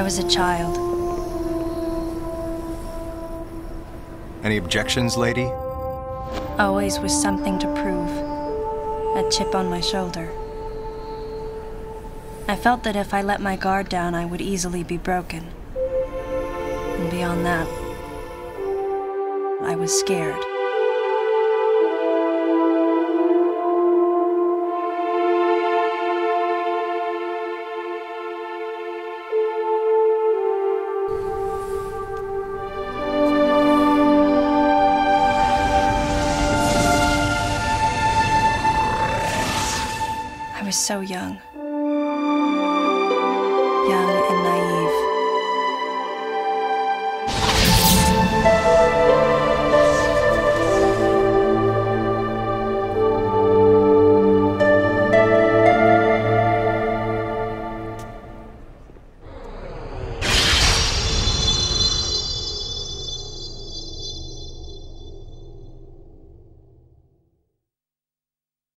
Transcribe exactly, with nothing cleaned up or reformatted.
I was a child. Any objections, lady? Always was something to prove. A chip on my shoulder. I felt that if I let my guard down, I would easily be broken. And beyond that, I was scared. I was so young.